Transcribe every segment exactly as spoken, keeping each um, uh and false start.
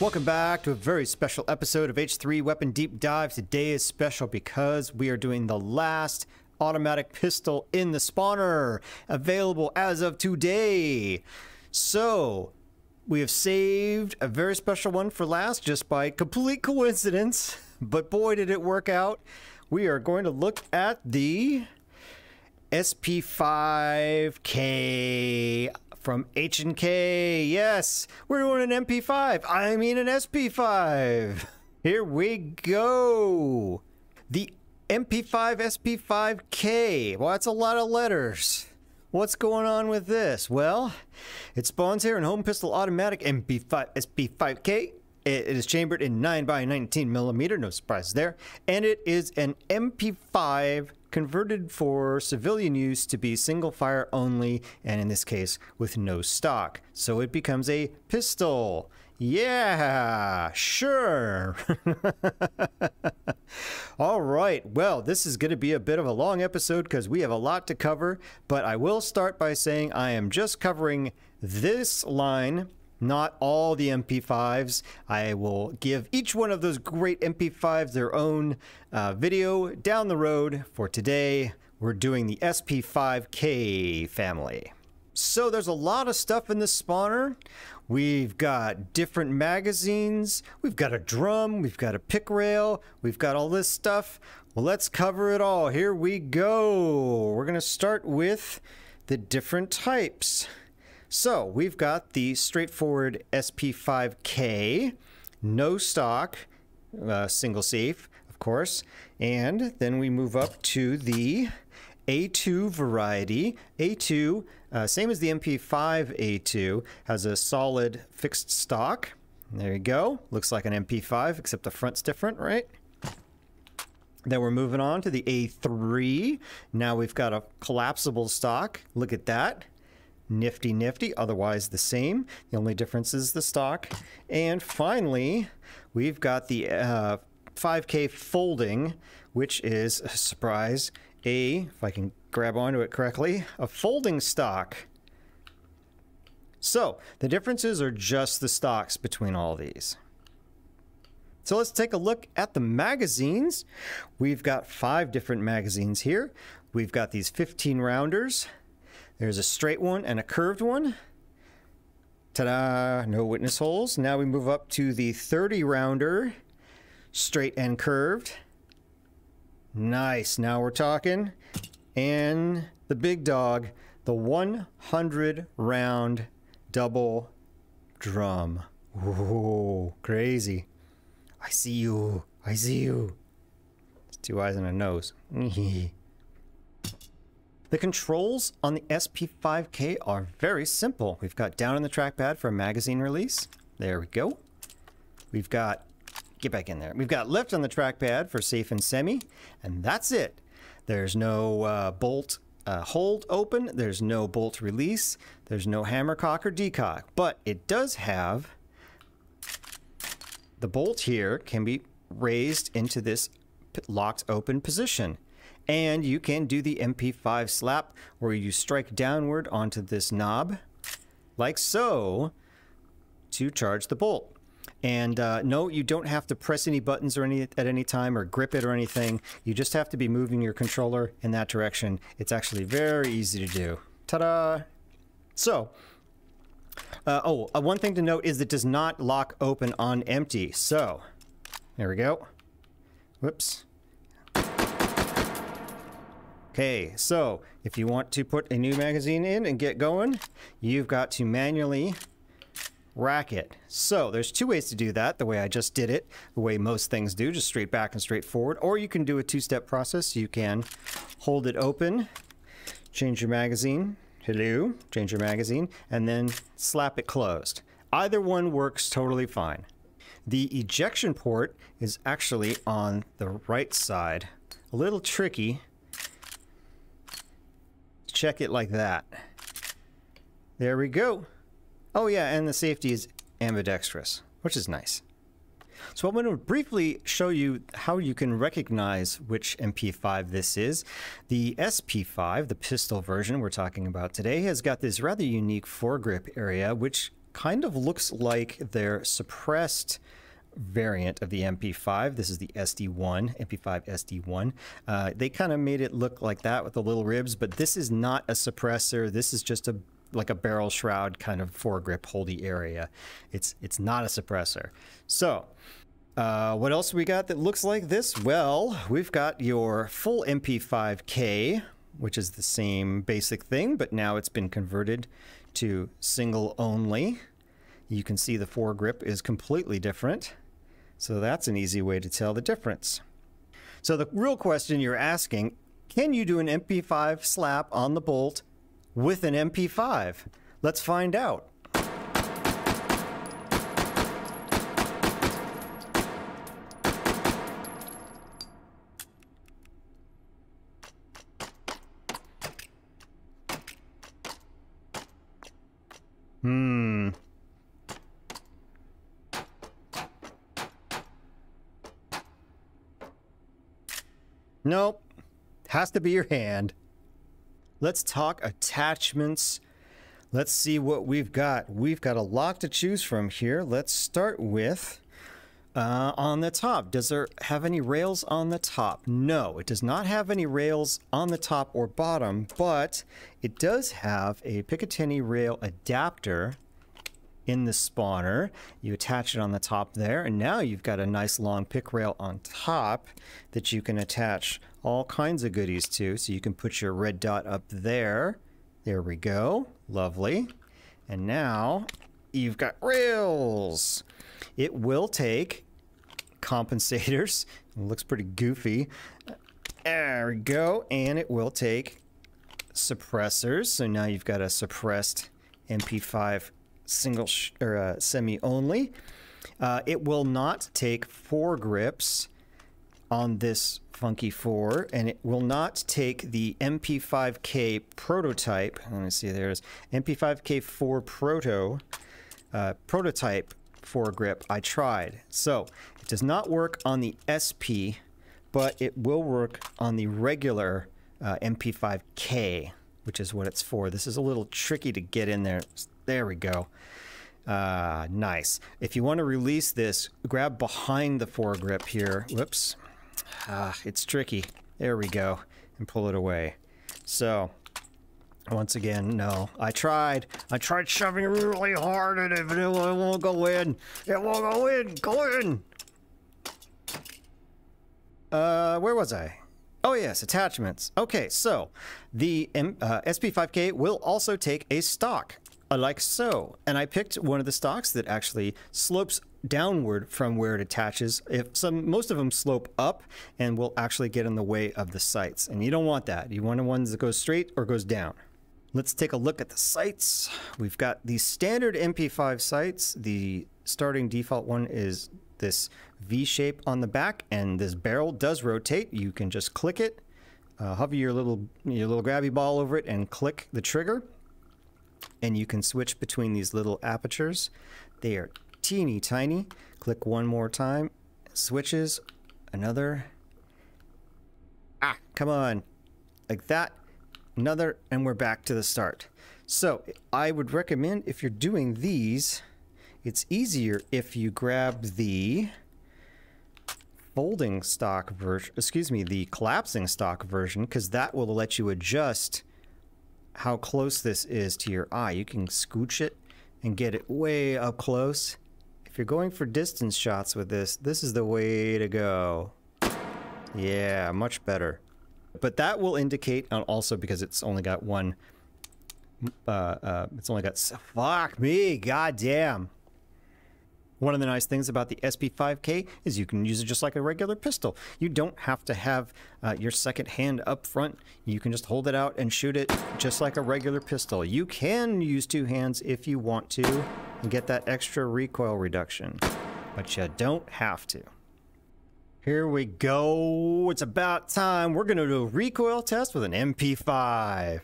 Welcome back to a very special episode of H three Weapon Deep Dive. Today is special because we are doing the last automatic pistol in the spawner, available as of today. So we have saved a very special one for last just by complete coincidence, but boy did it work out. We are going to look at the S P five K from H and K. Yes, we're doing an M P five. I mean an S P five. Here we go. The M P five S P five K. Well, that's a lot of letters. What's going on with this? Well, it spawns here in Home Pistol Automatic M P five S P five K. It is chambered in nine by nineteen millimeter, no surprise there. And it is an M P five converted for civilian use to be single fire only, and in this case with no stock. So it becomes a pistol. Yeah, sure. All right, well, this is going to be a bit of a long episode because we have a lot to cover, but I will start by saying I am just covering this line, not all the M P fives. I will give each one of those great M P fives their own uh, video down the road. For today, we're doing the S P five K family. So there's a lot of stuff in this spawner. We've got different magazines. We've got a drum. We've got a pick rail. We've got all this stuff. Well, let's cover it all. Here we go. We're going to start with the different types. So we've got the straightforward S P five K, no stock, uh, single safe, of course. And then we move up to the A two variety. A two, uh, same as the M P five A two, has a solid fixed stock. There you go. Looks like an M P five, except the front's different, right? Then we're moving on to the A three. Now we've got a collapsible stock. Look at that. Nifty, nifty, otherwise the same. The only difference is the stock. And finally, we've got the uh, five K folding, which is, a surprise, a, if I can grab onto it correctly, a folding stock. So the differences are just the stocks between all these. So let's take a look at the magazines. We've got five different magazines here. We've got these fifteen rounders. There's a straight one and a curved one. Ta-da, no witness holes. Now we move up to the thirty rounder, straight and curved. Nice, now we're talking. And the big dog, the one hundred round double drum. Whoa, crazy. I see you, I see you. It's two eyes and a nose. The controls on the S P five K are very simple. We've got down on the trackpad for a magazine release. There we go. We've got, get back in there. We've got left on the trackpad for safe and semi, and that's it. There's no uh, bolt uh, hold open. There's no bolt release. There's no hammer cock or decock, but it does have, the bolt here can be raised into this locked open position. And you can do the M P five slap where you strike downward onto this knob, like so, to charge the bolt. And uh, no, you don't have to press any buttons or any at any time or grip it or anything. You just have to be moving your controller in that direction. It's actually very easy to do. Ta-da! So, uh, oh, uh, one thing to note is it does not lock open on empty. So, there we go. Whoops. Okay, so if you want to put a new magazine in and get going, you've got to manually rack it. So there's two ways to do that, the way I just did it, the way most things do, just straight back and straight forward, or you can do a two-step process. You can hold it open, change your magazine, hello, change your magazine, and then slap it closed. Either one works totally fine. The ejection port is actually on the right side. A little tricky. Check it like that. There we go. Oh yeah, and the safety is ambidextrous, which is nice. So I'm going to briefly show you how you can recognize which M P five this is. The S P five, the pistol version we're talking about today, has got this rather unique foregrip area, which kind of looks like their suppressed variant of the M P five. This is the S D one, M P five S D one. Uh, they kind of made it look like that with the little ribs, but this is not a suppressor. This is just a like a barrel shroud kind of foregrip holdy area. It's it's not a suppressor. So uh, what else we got that looks like this? Well, we've got your full M P five K, which is the same basic thing, but now it's been converted to single only. You can see the foregrip is completely different. So that's an easy way to tell the difference. So the real question you're asking, can you do an M P five slap on the bolt with an M P five? Let's find out. Hmm. Nope. Has to be your hand. Let's talk attachments. Let's see what we've got. We've got a lot to choose from here. Let's start with uh, on the top. Does there have any rails on the top? No, it does not have any rails on the top or bottom, but it does have a Picatinny rail adapter in the spawner. You attach it on the top there, and now you've got a nice long pick rail on top that you can attach all kinds of goodies to. So you can put your red dot up there. There we go. Lovely. And now you've got rails. It will take compensators. It looks pretty goofy. There we go. And it will take suppressors. So now you've got a suppressed M P five single sh or uh, semi only. Uh, it will not take foregrips on this funky four, and it will not take the M P five K prototype. Let me see, there's M P five K four proto uh, prototype foregrip. I tried, so it does not work on the S P, but it will work on the regular uh, M P five K, which is what it's for. This is a little tricky to get in there. There we go. Uh, nice. If you want to release this, grab behind the foregrip here. Whoops. Uh, it's tricky. There we go. And pull it away. So, once again, no. I tried. I tried shoving really hard at it, but it won't go in. It won't go in. Go in. Uh, where was I? Oh yes, attachments. Okay, so the uh, S P five K will also take a stock. Like so, and I picked one of the stocks that actually slopes downward from where it attaches. If some, most of them slope up and will actually get in the way of the sights, and you don't want that. You want the ones that go straight or goes down. Let's take a look at the sights. We've got the standard M P five sights. The starting default one is this V shape on the back, and this barrel does rotate. You can just click it, uh, hover your little your little grabby ball over it, and click the trigger. And you can switch between these little apertures. They are teeny tiny. Click one more time. Switches. Another. Ah, come on. Like that. Another. And we're back to the start. So I would recommend if you're doing these, it's easier if you grab the folding stock version, excuse me, the collapsing stock version, because that will let you adjust how close this is to your eye. You can scooch it and get it way up close. If you're going for distance shots with this, this is the way to go. Yeah, much better. But that will indicate, and also because it's only got one, uh, uh, it's only got, fuck me, goddamn. One of the nice things about the S P five K is you can use it just like a regular pistol. You don't have to have uh, your second hand up front. You can just hold it out and shoot it just like a regular pistol. You can use two hands if you want to and get that extra recoil reduction, but you don't have to. Here we go. It's about time. We're going to do a recoil test with an M P five.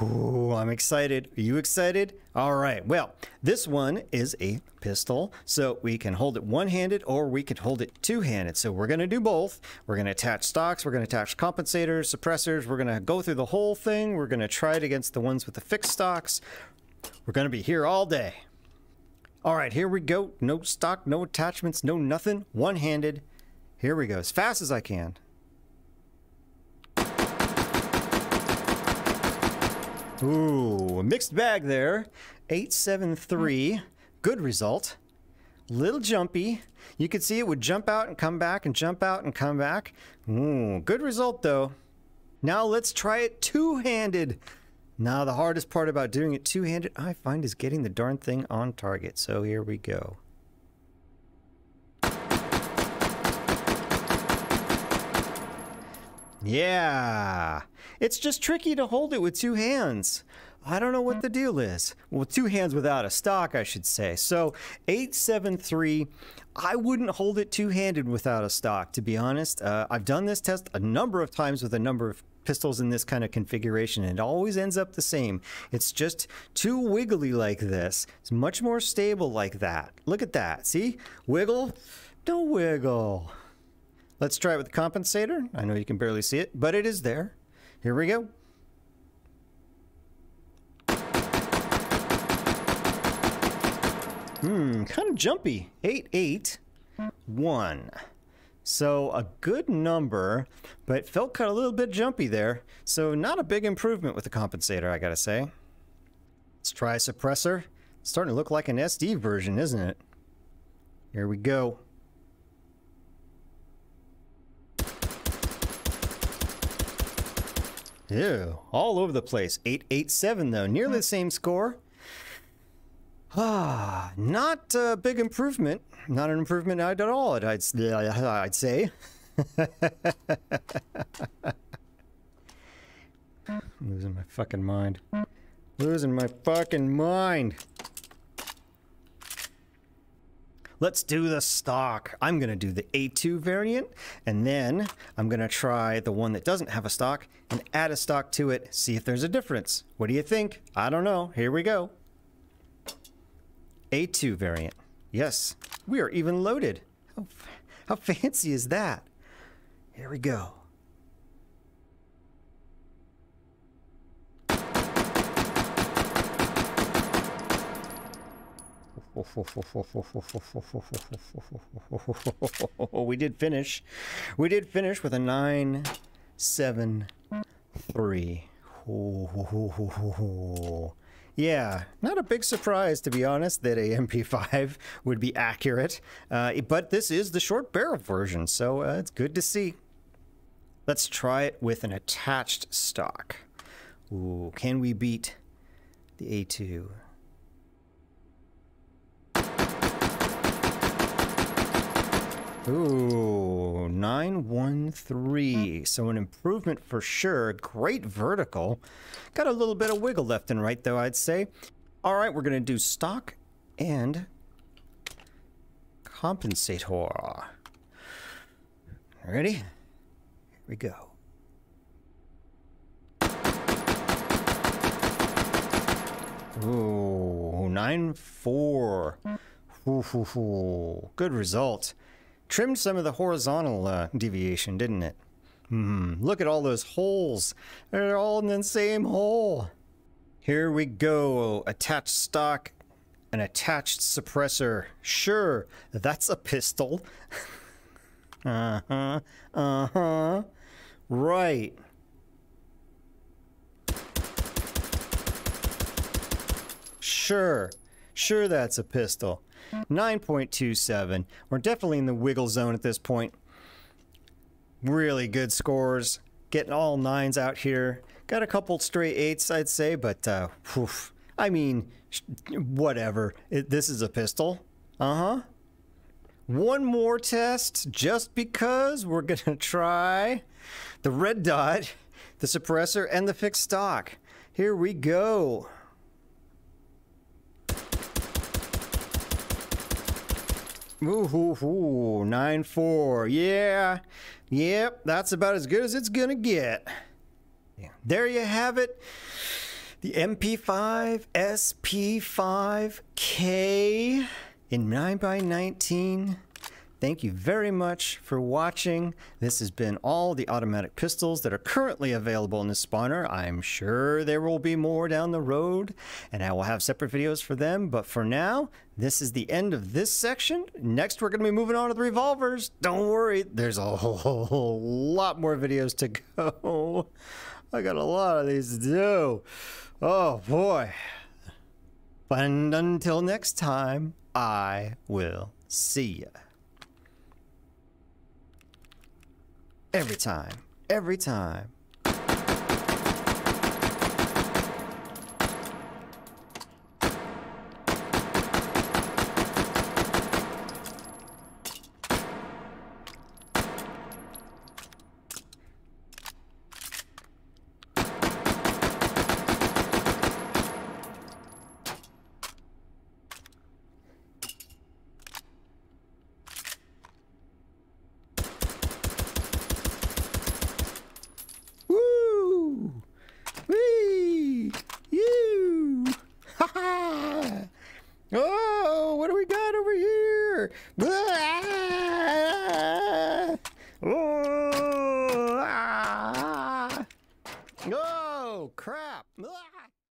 Ooh, I'm excited. Are you excited? All right. Well, this one is a pistol, so we can hold it one-handed or we can hold it two-handed. So we're going to do both. We're going to attach stocks. We're going to attach compensators, suppressors. We're going to go through the whole thing. We're going to try it against the ones with the fixed stocks. We're going to be here all day. All right, here we go. No stock, no attachments, no nothing. One-handed. Here we go, as fast as I can. Ooh, a mixed bag there. eight seven three. Good result. Little jumpy. You could see it would jump out and come back and jump out and come back. Ooh, good result though. Now let's try it two-handed. Now the hardest part about doing it two-handed, I find, is getting the darn thing on target. So here we go. Yeah, it's just tricky to hold it with two hands. I don't know what the deal is. Well, two hands without a stock, I should say. So eight seven three, I wouldn't hold it two-handed without a stock, to be honest. Uh, I've done this test a number of times with a number of pistols in this kind of configuration, and it always ends up the same. It's just too wiggly like this. It's much more stable like that. Look at that. See? Wiggle, don't wiggle. Let's try it with the compensator. I know you can barely see it, but it is there. Here we go. Hmm, kind of jumpy. eight eight one. So a good number, but felt kind of a little bit jumpy there. So not a big improvement with the compensator, I gotta say. Let's try a suppressor. It's starting to look like an S D version, isn't it? Here we go. Ew, all over the place. eight eight seven though, nearly the same score. Ah, not a big improvement. Not an improvement at all, I'd, I'd say. I'm losing my fucking mind. Losing my fucking mind. Let's do the stock. I'm gonna do the A two variant, and then I'm gonna try the one that doesn't have a stock and add a stock to it, see if there's a difference. What do you think? I don't know. Here we go. A two variant. Yes, we are even loaded. How, how fancy is that? Here we go. We did finish. We did finish with a nine seven three. Yeah, not a big surprise, to be honest, that a M P five would be accurate. Uh, but this is the short barrel version, so uh, it's good to see. Let's try it with an attached stock. Ooh, can we beat the A two? Ooh, nine one three. So an improvement for sure. Great vertical. Got a little bit of wiggle left and right, though, I'd say. All right, we're going to do stock and compensator. Ready? Here we go. Ooh, nine four. Ooh, ooh, ooh. Good result. Trimmed some of the horizontal uh, deviation, didn't it? Hmm, look at all those holes. They're all in the same hole. Here we go. Attached stock, an attached suppressor. Sure, that's a pistol. Uh-huh, uh-huh. Right. Sure, sure that's a pistol. nine point two seven. We're definitely in the wiggle zone at this point. Really good scores. Getting all nines out here. Got a couple straight eights, I'd say, but uh, oof. I mean, whatever. It, this is a pistol. Uh-huh. One more test, just because we're gonna try the red dot, the suppressor, and the fixed stock. Here we go. Ooh, ooh, ooh, nine four, yeah, yep, that's about as good as it's gonna get. Yeah. There you have it, the M P five S P five K in nine by nineteen Thank you very much for watching. This has been all the automatic pistols that are currently available in this spawner. I'm sure there will be more down the road, and I will have separate videos for them. But for now, this is the end of this section. Next, we're going to be moving on to the revolvers. Don't worry, there's a whole lot more videos to go. I got a lot of these to do. Oh, boy. And until next time, I will see ya. Every time. Every time. Oh, crap.